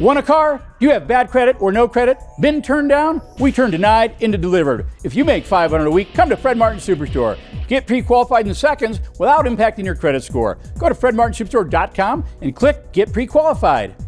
Want a car? You have bad credit or no credit? Been turned down? We turn denied into delivered. If you make $500 a week, come to Fred Martin Superstore. Get pre-qualified in seconds without impacting your credit score. Go to fredmartinsuperstore.com and click Get Pre-Qualified.